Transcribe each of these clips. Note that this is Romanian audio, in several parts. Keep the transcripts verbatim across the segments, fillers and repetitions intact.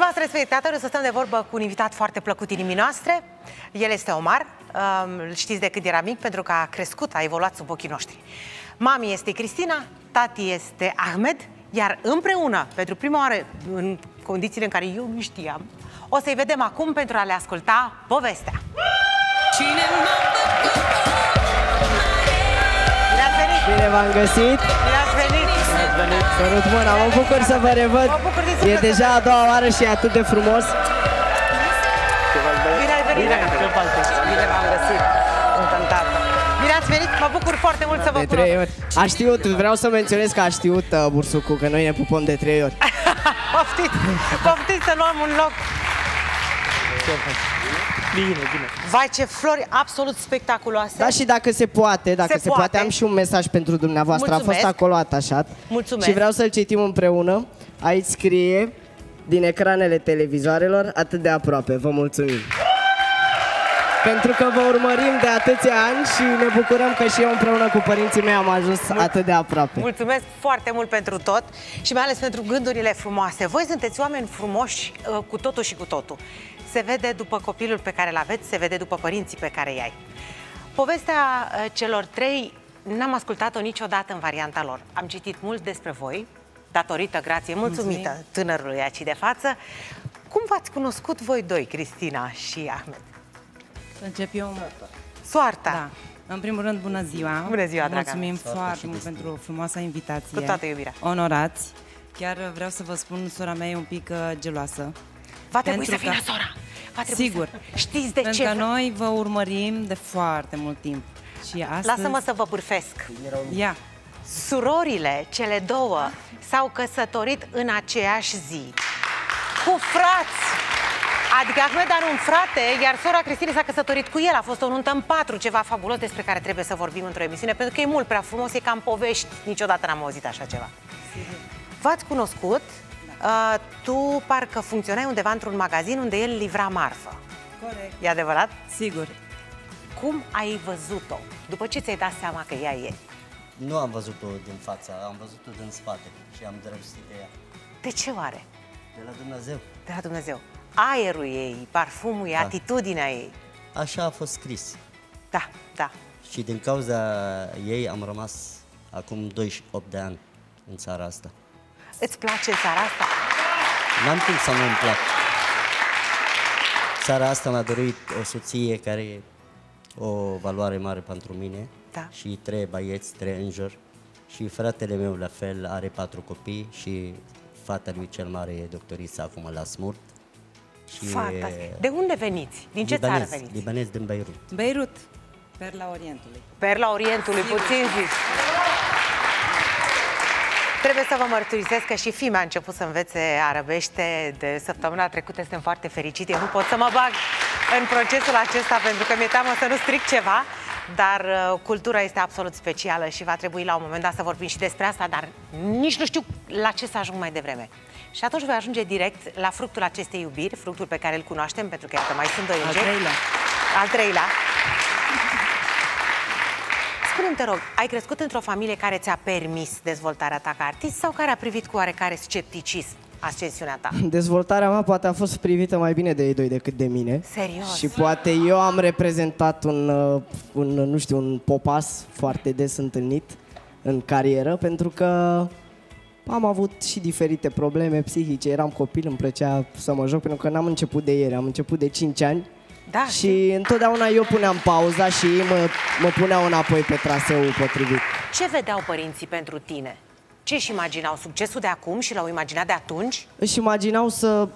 Stimați telespectatori, o să stăm de vorbă cu un invitat foarte plăcut inimii noastre. El este Omar. Îl știți de când era mic, pentru că a crescut, a evoluat sub ochii noștri. Mami este Cristina, tati este Ahmed, iar împreună, pentru prima oară, în condițiile în care eu nu știam, o să-i vedem acum pentru a le asculta povestea. Cine m-a făcut? Bine ați venit! Bine v-am găsit! Bine ați venit! Sărut mâna, mă bucur să vă revăd. E deja a doua oară și e atât de frumos. Bine ai venit! Bine v-am găsit! Încântată! Bine ați venit! Mă bucur foarte mult să vă cunosc! A știut, vreau să menționez că a știut Bursucu, că noi ne pupăm de trei ori. Poftiți! Poftiți să luăm un loc! Bine, bine. Vai, ce flori absolut spectaculoase. Da, și dacă se poate, dacă se, se poate. poate, am și un mesaj pentru dumneavoastră. Mulțumesc. A fost acolo atașat. Mulțumesc. Și vreau să-l citim împreună. Aici scrie, din ecranele televizoarelor, atât de aproape. Vă mulțumim. Pentru că vă urmărim de atâția ani și ne bucurăm că și eu împreună cu părinții mei am ajuns Mul atât de aproape. Mulțumesc foarte mult pentru tot și mai ales pentru gândurile frumoase. Voi sunteți oameni frumoși cu totul și cu totul. Se vede după copilul pe care îl aveți, se vede după părinții pe care i-ai. Povestea celor trei n-am ascultat-o niciodată în varianta lor. Am citit mult despre voi, datorită, grație, mulțumită Mulțumim. tânărului aici de față. Cum v-ați cunoscut voi doi, Cristina și Ahmed? Să încep eu. Soarta! Da. În primul rând, bună ziua! Bună ziua, dragă! Mulțumim foarte mult pentru frumoasa invitație. Cu toată iubirea! Onorați! Chiar vreau să vă spun, sora mea e un pic geloasă. Va trebui să vină sora! Sigur! Știți de ce? Pentru că noi vă urmărim de foarte mult timp. Lasă-mă să vă bârfesc! Ia! Surorile, cele două, s-au căsătorit în aceeași zi. Cu frați! Adică Ahmed are un frate, iar sora Cristina s-a căsătorit cu el. A fost o nuntă în patru, ceva fabulos despre care trebuie să vorbim într-o emisiune, pentru că e mult prea frumos, e cam povești. Niciodată n-am auzit așa ceva. V-ați cunoscut? Uh, tu parcă funcționai undeva într-un magazin unde el livra marfă. Corect. E adevărat? Sigur. Cum ai văzut-o? După ce ți-ai dat seama că ea e? Nu am văzut-o din fața, am văzut-o din spate și am drăgostit de ea. De ce oare? De la Dumnezeu. De la Dumnezeu. Aerul ei, parfumul ei, da. Atitudinea ei. Așa a fost scris. Da, da. Și din cauza ei am rămas acum douăzeci și opt de ani în țara asta. Îți place țara asta? N-am timp să nu-mi plac. Țara asta mi-a dorit o soție care e o valoare mare pentru mine. Da. Și trei băieți, trei îngeri. Și fratele meu la fel are patru copii și fata lui cel mare e doctoriță acum la Smurt. Fantastic. De unde veniți? Din ce țară veniți? Libanez, din Beirut. Beirut, perla Orientului. Perla Orientului, puțin zis. Trebuie să vă mărturisesc că și fiimea a început să învețe arabește de săptămâna trecută. Suntem foarte fericite. Eu nu pot să mă bag în procesul acesta pentru că mi-e teamă să nu stric ceva, dar cultura este absolut specială și va trebui la un moment dat să vorbim și despre asta, dar nici nu știu la ce să ajung mai devreme. Și atunci voi ajunge direct la fructul acestei iubiri, fructul pe care îl cunoaștem, pentru că iată, mai sunt doi îngeri. Al treilea. Al treilea. Spune-mi, te rog, ai crescut într-o familie care ți-a permis dezvoltarea ta ca artist sau care a privit cu oarecare scepticism ascensiunea ta? Dezvoltarea mea poate a fost privită mai bine de ei doi decât de mine. Serios? Și poate eu am reprezentat un, un nu știu, un popas foarte des întâlnit în carieră, pentru că am avut și diferite probleme psihice. Eram copil, îmi plăcea să mă joc, pentru că n-am început de ieri, am început de cinci ani. Da, și, și întotdeauna eu puneam pauza și ei mă, mă puneau înapoi pe traseul potrivit. Ce vedeau părinții pentru tine? Ce își imaginau? Succesul de acum și l-au imaginat de atunci? Își imaginau să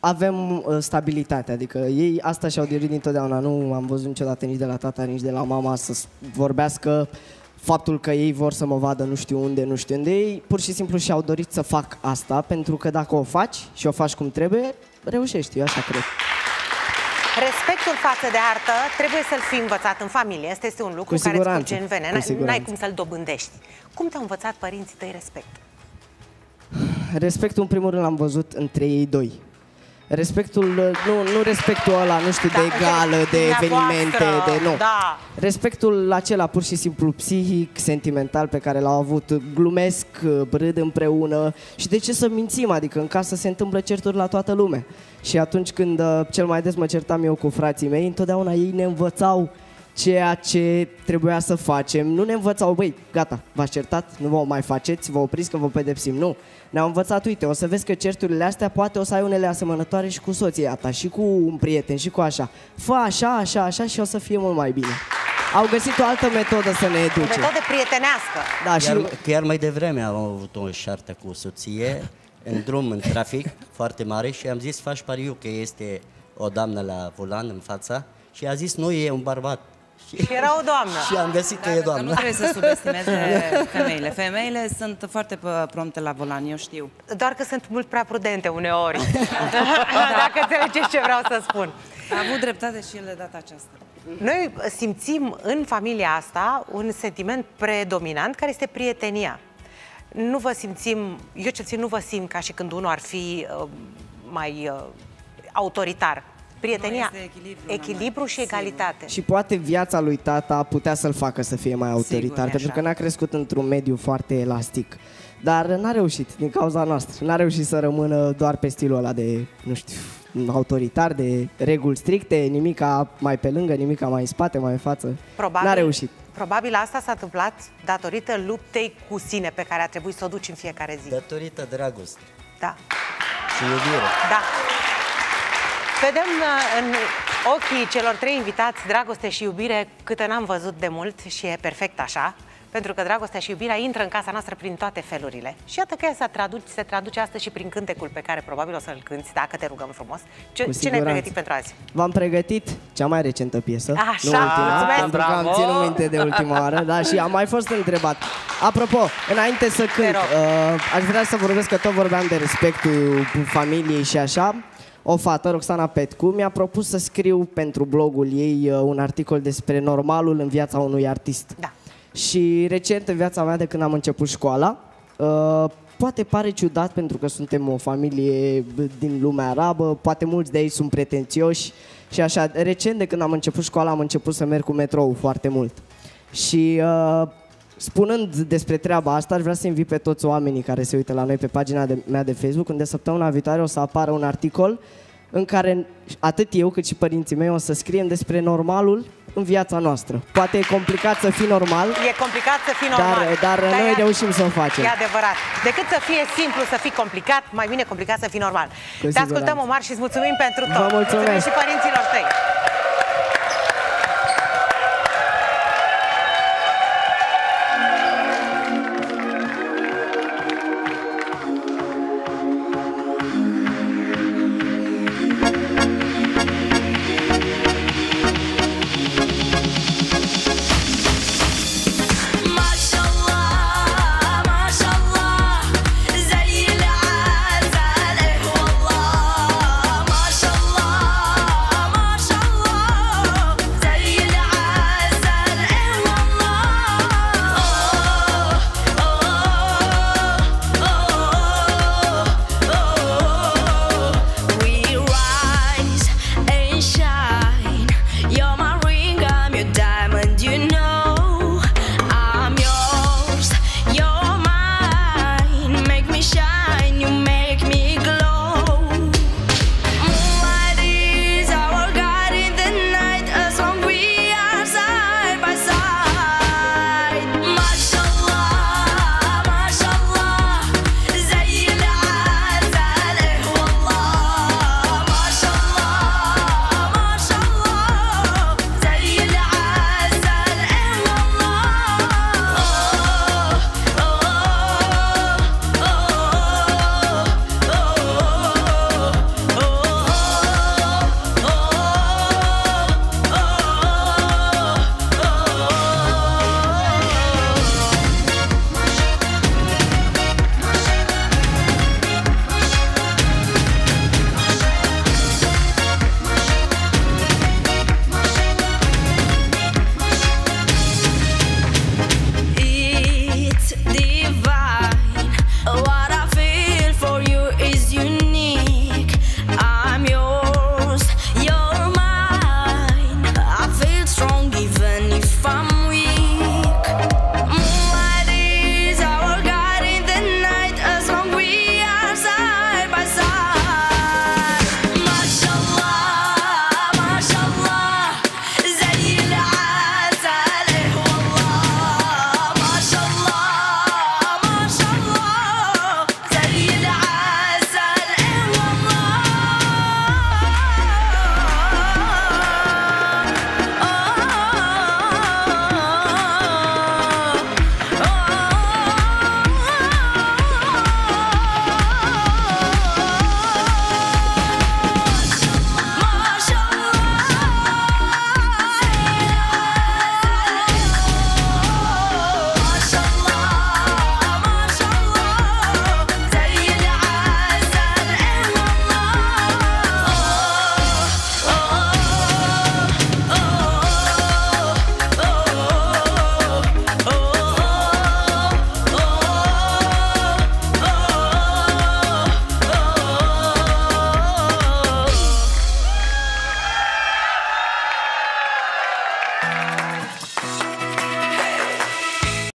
avem stabilitate, adică ei asta și-au dorit dintotdeauna. Nu am văzut niciodată nici de la tata, nici de la mama să vorbească faptul că ei vor să mă vadă nu știu unde, nu știu unde. Ei pur și simplu și-au dorit să fac asta, pentru că dacă o faci și o faci cum trebuie, reușești, eu așa cred. Respectul față de artă trebuie să-l fi învățat în familie. Asta este un lucru care îți curge în vene. N-ai cum să-l dobândești. Cum te-au învățat părinții tăi respect? Respectul, în primul rând, l-am văzut între ei doi. Respectul, nu, nu respectul ăla, nu știu, da, de egală, de evenimente, voastră, de nu. Da. Respectul acela pur și simplu psihic, sentimental pe care l-au avut, glumesc, râd împreună și de ce să mințim, adică în casă se întâmplă certuri la toată lumea. Și atunci când cel mai des mă certam eu cu frații mei, întotdeauna ei ne învățau ceea ce trebuia să facem. Nu ne învățau, băi, gata, v-ați certat, nu vă mai faceți, vă opriți că vă pedepsim. Nu, ne-au învățat, uite, o să vezi că certurile astea poate o să ai unele asemănătoare și cu soția ta, și cu un prieten, și cu așa. Fă așa, așa, așa și o să fie mult mai bine. Au găsit o altă metodă să ne educe. O metodă prietenească. Da, chiar, și... chiar mai devreme am avut o șartă cu soție, în drum, în trafic foarte mare și am zis, faci pariu că este o doamnă la volan în fața și a zis, nu, e un bărbat. Și era o doamnă. Și am găsit că e doamnă. Nu trebuie să subestimeze femeile. Femeile sunt foarte prompte la volan, eu știu. Doar că sunt mult prea prudente uneori. Dacă înțelegeți ce vreau să spun. A avut dreptate și el de data aceasta. Noi simțim în familia asta un sentiment predominant care este prietenia. Nu vă simțim, eu cel puțin nu vă simt ca și când unul ar fi uh, mai uh, autoritar. Prietenia, echilibru, echilibru și egalitate. Sigur. Și poate viața lui tata putea să-l facă să fie mai autoritar, sigur, pentru că n-a crescut într-un mediu foarte elastic. Dar n-a reușit, din cauza noastră. N-a reușit să rămână doar pe stilul ăla de, nu știu, autoritar, de reguli stricte, nimica mai pe lângă, nimica mai în spate, mai în față. N-a reușit. Probabil asta s-a întâmplat datorită luptei cu sine pe care a trebuit să o duci în fiecare zi. Datorită dragostei. Da. Și iubire. Da. Vedem în ochii celor trei invitați dragoste și iubire câte n-am văzut de mult și e perfect așa, pentru că dragostea și iubirea intră în casa noastră prin toate felurile. Și iată că se traduce, se traduce astăzi și prin cântecul pe care probabil o să-l cânti, dacă te rugăm frumos. Ce, ce ne-ai pregătit pentru azi? V-am pregătit cea mai recentă piesă, așa, nu ultima, pentru că am ținut minte de ultima oară, da, și am mai fost întrebat. Apropo, înainte să cânt, uh, aș vrea să vorbesc că tot vorbeam de respectul familiei și așa. O fată, Roxana Petcu, mi-a propus să scriu pentru blogul ei un articol despre normalul în viața unui artist. Da. Și recent, în viața mea, de când am început școala, uh, poate pare ciudat pentru că suntem o familie din lumea arabă, poate mulți de ei sunt pretențioși și așa. Recent, de când am început școala, am început să merg cu metrou foarte mult. Și... Uh, spunând despre treaba asta, aș vrea să invit pe toți oamenii care se uită la noi pe pagina de, mea de Facebook, unde săptămâna viitoare o să apară un articol în care atât eu cât și părinții mei o să scriem despre normalul în viața noastră. Poate e complicat să fii normal. E complicat să fii normal. Dar, dar, dar noi e, reușim să o facem. E adevărat. Decât să fie simplu, să fii complicat, mai bine complicat să fii normal. Te ascultăm, Omar, și îți mulțumim pentru tot. Vă mulțumesc. Mulțumim și părinților tăi.